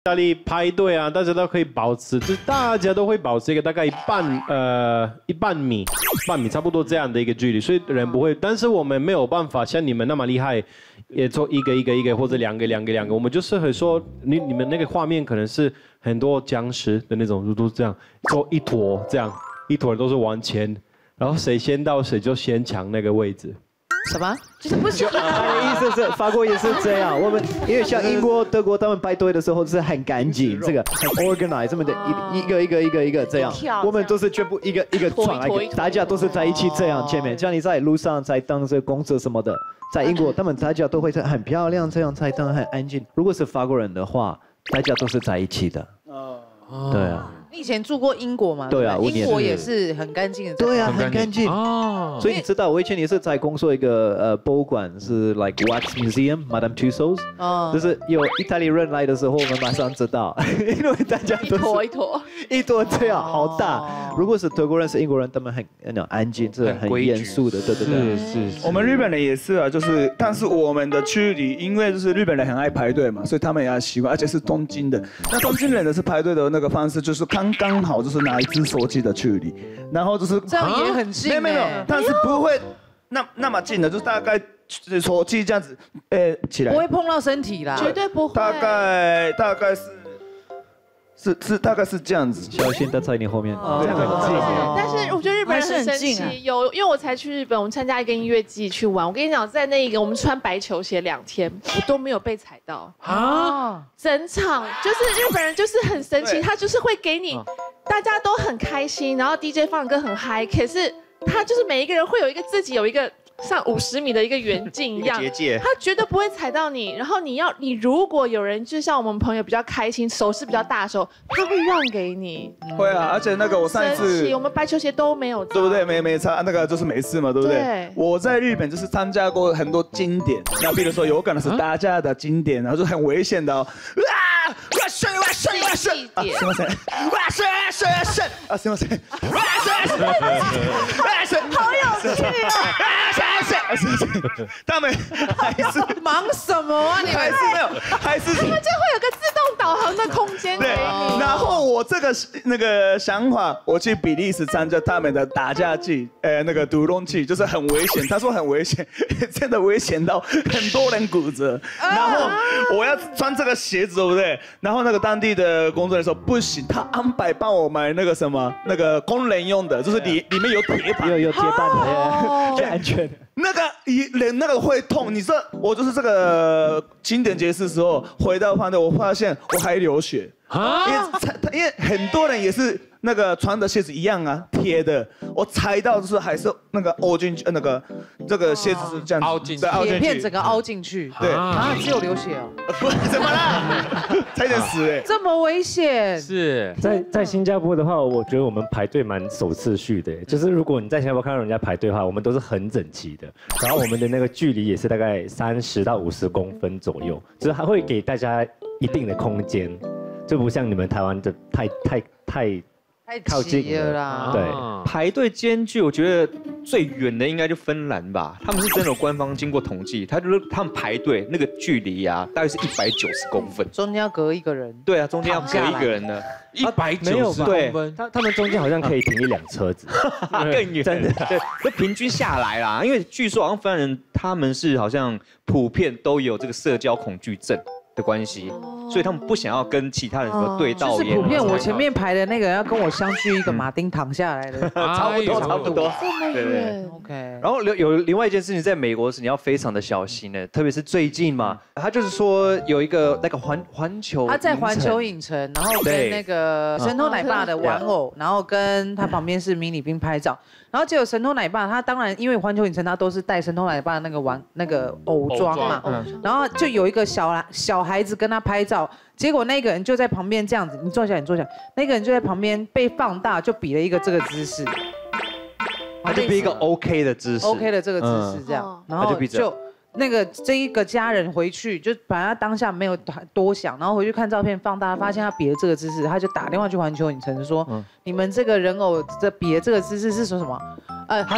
意大利排队啊，大家都可以保持，就大家都会保持一个大概一半米差不多这样的一个距离，所以人不会。但是我们没有办法像你们那么厉害，也做一个或者两个，我们就是很说你们那个画面可能是很多僵尸的那种，都这样做一坨这样，一坨都是往前，然后谁先到谁就先抢那个位置。 什么？就是不是？意思是法国也是这样。我们因为像英国、德国，他们排队的时候是很干净，这个很 organized， 这么的一个这样。我们都是全部一个转，大家都是在一起这样见面。像你在路上在等这公车什么的，在英国他们大家都会很漂亮，这样在等很安静。如果是法国人的话，大家都是在一起的。对啊。 你以前住过英国吗？对啊，英国也是很干净的。对啊，很干净哦。所以你知道，我以前也是在工作一个博物馆，是 like Wax Museum Madame Tussauds。哦。就是有意大利人来的时候，我们马上知道，因为大家都一坨这样，好大。如果是德国人、是英国人，他们很安静，是很严肃的，对。是。我们日本人也是啊，就是，但是我们的距离，因为就是日本人很爱排队嘛，所以他们也很习惯，而且是东京的。那东京人的是排队的那个方式，就是看。 刚刚好就是拿一只手机的距离，然后就是这样也很近，没有，但是不会那么近的，就是大概手机这样子，起来不会碰到身体啦，绝对不会，大概是大概是这样子，小心他在你后面，但是我觉得日本人很神奇，有因为我才去日本，我们参加一个音乐季去玩，我跟你讲，在那一个我们穿白球鞋2天，我都没有被踩到啊。 整场就是日本人，就是很神奇，他就是会给你，大家都很开心，然后 DJ 放歌很嗨，可是他就是每一个人会有一个自己有一个像50米的一个远近一样，他绝对不会踩到你。然后你如果有人就像我们朋友比较开心，手势比较大的时候，他会让给你。会啊，而且那个我上一次我们白球鞋都没有，对不对？没差，那个就是没事嘛，对不对？我在日本就是参加过很多经典，那比如说有可能是大家的经典，然后就很危险的。 哇！好有趣啊！他们还是忙什么啊？你还是没有，还是他们就会有个自动导航的空间给你。然后我这个想法，我去比利时参加他们的打架季，那个独龙季，就是很危险。他说很危险，真的危险到很多人骨折。然后我要穿这个鞋子。 对不对？然后那个当地的工作人员说不行，他安排帮我买那个什么，那个工人用的，就是里面有铁板，有铁板，最安全。那个人那个会痛，你知道我就是这个经典结束时候回到饭店，我发现我还流血，因为很多人也是那个穿的鞋子一样啊，铁的，我踩到就是还是那个凹进去，那个这个鞋子是这样凹进去，铁片整个凹进去，对啊，只有流血哦，不是怎么啦，差点死哎，这么危险是在新加坡的话，我觉得我们排队蛮守次序的，就是如果你在新加坡看到人家排队的话，我们都是很整齐的。 然后我们的那个距离也是大概30到50公分左右，就是它会给大家一定的空间，就不像你们台湾的太靠近了啦。对，排队间距我觉得最远的应该就芬兰吧，他们是真的有官方经过统计，他们排队那个距离啊，大概是190公分，中间要隔一个人。对啊，中间要隔一个人呢。 190公分，他们中间好像可以停1辆车子，更远，真的，对，就平均下来啦。因为据说好像芬兰人他们是好像普遍都有这个社交恐惧症的关系，所以他们不想要跟其他人什么对到眼。就是普遍我前面排的那个人要跟我相距一个马丁躺下来的，差不多，对对 ，OK。然后有另外一件事情，在美国是你要非常的小心的，特别是最近嘛，他就是说有一个那个环球，他在环球影城，然后跟那个。 神偷奶爸的玩偶，然后跟他旁边是迷你兵拍照，然后结果神偷奶爸他当然因为环球影城他都是带神偷奶爸那个偶装嘛，然后就有一个小孩子跟他拍照，结果那个人就在旁边这样子，你坐下，那个人就在旁边被放大就比了一个这个姿势，他就比一个 OK 的姿势 ，OK 的这个姿势这样，然后就。 那个这一个家人回去，就把他当下没有多想，然后回去看照片放大，发现他比的这个姿势，他就打电话去环球影城说：“你们这个人偶这比的这个姿势是说什么？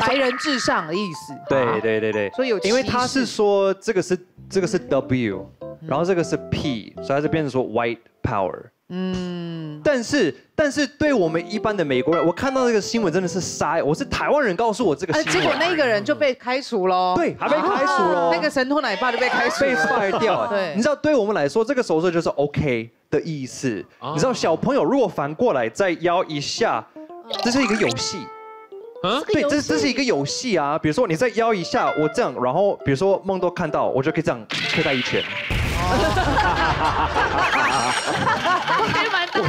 白人至上的意思。”对。所以有，因为他是说这个是 W， 然后这个是 P， 所以他就变成说 White power。嗯，但是对我们一般的美国人，我看到这个新闻真的是傻，我是台湾人告诉我这个新闻，结果那个人就被开除喽，对，还被开除喽，那个神偷奶爸就被开除，被 fire 掉。对，你知道对我们来说，这个手势就是 OK 的意思。你知道小朋友如果反过来再摇一下，这是一个游戏。 对，这是一个游戏啊。比如说，你再摇一下，我这样，然后比如说梦都看到，我就可以这样推他一拳。我觉得蛮逗的。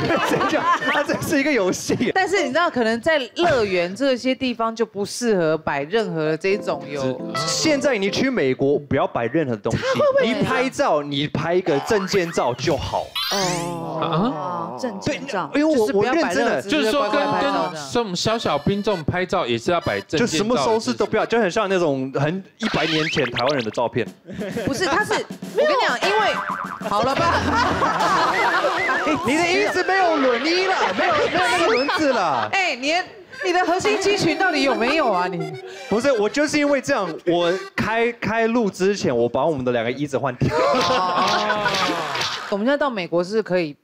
它这是一个游戏。但是你知道，可能在乐园这些地方就不适合摆任何这种游。现在你去美国，不要摆任何东西。你拍照，你拍一个证件照就好。哦。 证件照，因为我认真的，就是说跟这种小兵这种拍照也是要摆证件照，就什么手势都不要，就很像那种很100年前台湾人的照片。不是，他是我跟你讲，因为好了吧，你的意思没有轮椅了，没有那个轮子了。哎，你的核心肌群到底有没有啊？你不是，我就是因为这样，我开录之前，我把我们的两个椅子换掉。我们现在到美国是可以。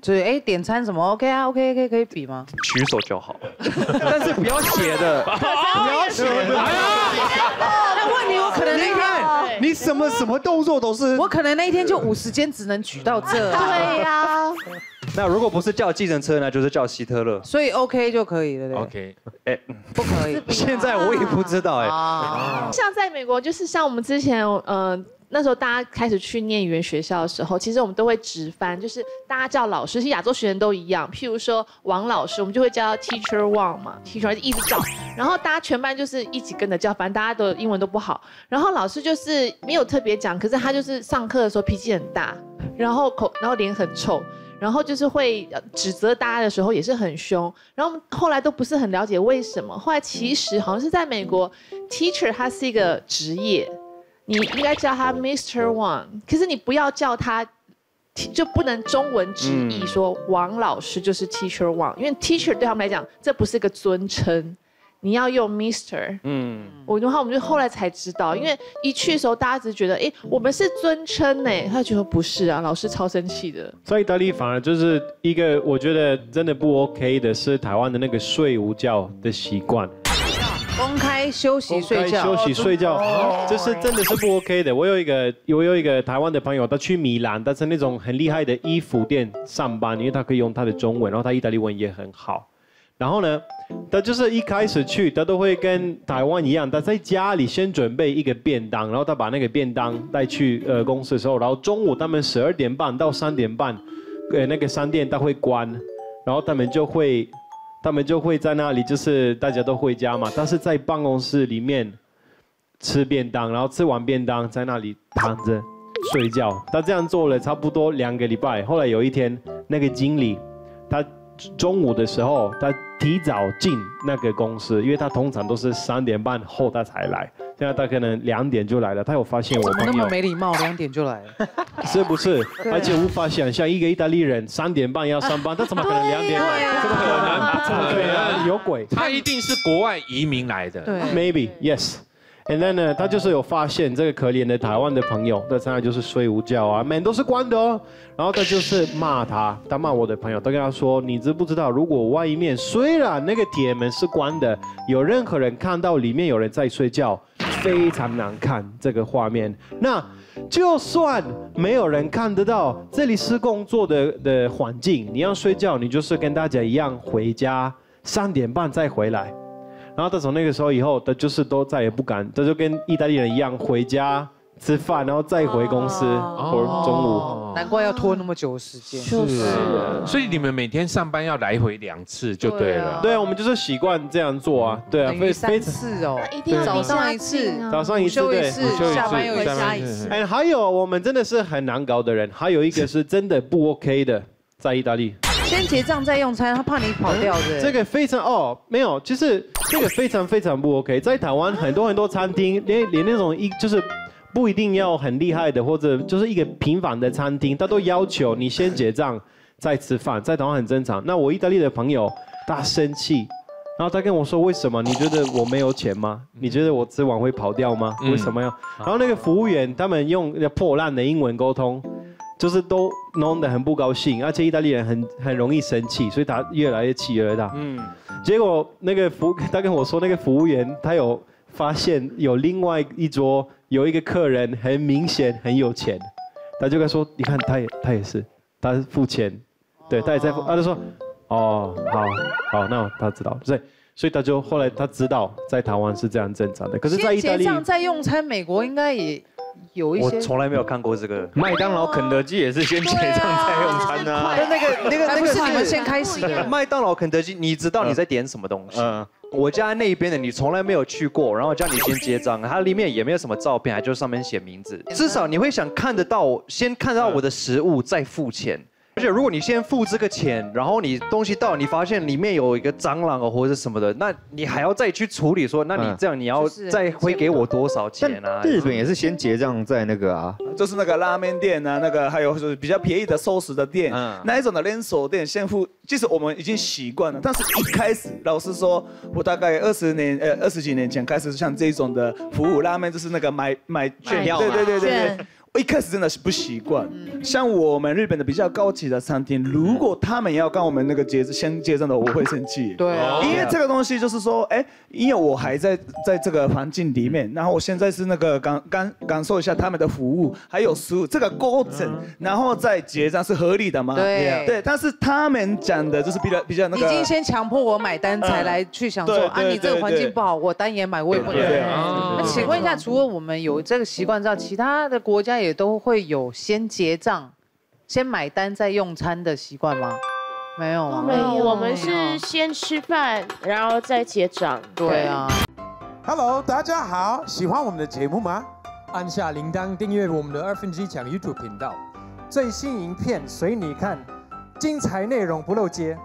就是哎，点餐什么 OK 啊 ？OK 可以比吗？举手就好，但是不要斜的，不要斜的。那问你，我可能那天你什么动作都是，我可能那一天就50间只能举到这。对呀。那如果不是叫计程车呢，就是叫希特勒。所以 OK 就可以了。OK， 哎，不可以。现在我也不知道哎。像在美国，就是像我们之前那时候大家开始去念语言学校的时候，其实我们都会直翻，就是大家叫老师，其实亚洲学生都一样。譬如说王老师，我们就会叫 Teacher Wang 嘛 ，Teacher 一直叫，然后大家全班就是一起跟着叫，反正大家的英文都不好。然后老师就是没有特别讲，可是他就是上课的时候脾气很大，然后脸很臭。 然后就是会指责大家的时候也是很凶，然后我们后来都不是很了解为什么。后来其实好像是在美国 ，teacher 他是一个职业，你应该叫他 Mr. Wang， 可是你不要叫他，就不能中文直译说王老师就是 Teacher Wang， 因为 teacher 对他们来讲这不是个尊称。 你要用 Mr. 我们就后来才知道，因为一去的时候大家只觉得，哎，我们是尊称呢，他觉得不是啊，老师超生气的。在意大利反而就是一个我觉得真的不 OK 的是台湾的那个睡午觉的习惯，公开休息睡觉，这是真的是不 OK 的。我有一个台湾的朋友，他去米兰，但是那种很厉害的衣服店上班，因为他可以用他的中文，然后他意大利文也很好。 然后呢，他就是一开始去，他都会跟台湾一样，他在家里先准备一个便当，然后他把那个便当带去公司的时候，然后中午他们12点半到3点半，那个商店他会关，然后他们就会在那里，就是大家都回家嘛，但是在办公室里面吃便当，然后吃完便当在那里躺着睡觉，他这样做了差不多2个礼拜，后来有一天那个经理他。 中午的时候，他提早进那个公司，因为他通常都是3点半后他才来，现在他可能2点就来了。他有发现我朋友那么没礼貌，2点就来了，是不是？而且无法想象一个意大利人3点半要上班，他怎么可能2点来？怎么可能？对啊，有鬼！他一定是国外移民来的。对 ，maybe yes。 And then 呢，他就是有发现这个可怜的台湾的朋友，他现在就是睡午觉啊，门都是关的哦。然后他就是骂他，他骂我的朋友，他跟他说：“你知不知道，如果外面虽然那个铁门是关的，有任何人看到里面有人在睡觉，非常难看这个画面。那就算没有人看得到，这里是工作的环境，你要睡觉，你就是跟大家一样回家，3点半再回来。” 然后他从那个时候以后，他就是都再也不敢，他就跟意大利人一样回家吃饭，然后再回公司。中午，难怪要拖那么久的时间。就是，所以你们每天上班要来回2次就对了。对啊，我们就是习惯这样做啊。对啊，3次哦，一定要早上一次，对，下班又1次。哎，还有我们真的是很难搞的人，还有一个是真的不 OK 的，在意大利。 先结账再用餐，他怕你跑掉的。这个非常没有，就是这个非常不 OK。在台湾很多餐厅，连那种就是不一定要很厉害的，或者就是一个平凡的餐厅，他都要求你先结账再吃饭，在台湾很正常。那我意大利的朋友他生气，然后他跟我说：“为什么？你觉得我没有钱吗？你觉得我吃完会跑掉吗？为什么要？”然后那个服务员他们用破烂的英文沟通。就是都弄得很不高兴，而且意大利人很容易生气，所以他越来越气越大。嗯，结果那个他跟我说，那个服务员他有发现有另外一桌有一个客人很明显很有钱，他就跟他说，你看他也是，他是付钱，对，他也在付，他就说，哦，好，那他知道，所以他就后来他知道在台湾是这样正常的，可是在意大利结账在用餐，美国应该也。 有一些我从来没有看过这个，麦当劳、肯德基也是先结账再用餐啊。但那个是你们先开始的。麦当劳、肯德基，你知道你在点什么东西？我家那边的你从来没有去过，然后叫你先结账，它里面也没有什么照片，还就上面写名字。至少你会想看得到，先看到我的食物再付钱。而且如果你先付这个钱，然后你东西到你发现里面有一个蟑螂或者什么的，那你还要再去处理说，那你这样你要再会给我多少钱啊？日本也是先结账再那个啊，就是那个拉面店啊，那个还有就是比较便宜的寿司的店，那一种的连锁店先付，其实我们已经习惯了。但是一开始，老实说，我大概20几年前开始像这种的服务拉面，就是那个买券，对。 一开始真的是不习惯，像我们日本的比较高级的餐厅，如果他们要跟我们那个先结账的，我会生气。对，因为这个东西就是说，哎，因为我还在这个环境里面，然后我现在是那个感受一下他们的服务，还有食物这个过程，然后再结账是合理的吗？对，但是他们讲的就是比较那个，已经先强迫我买单才来去想说啊，你这个环境不好，我单也买，我也不能。那请问一下，除了我们有这个习惯之外，其他的国家也。 也都会有先结账、先买单再用餐的习惯吗？没有啊，没有，我们是先吃饭，然后再结账。对啊。Hello， 大家好，喜欢我们的节目吗？按下铃铛，订阅我们的1/2讲 YouTube 频道，最新影片随你看，精彩内容不漏接。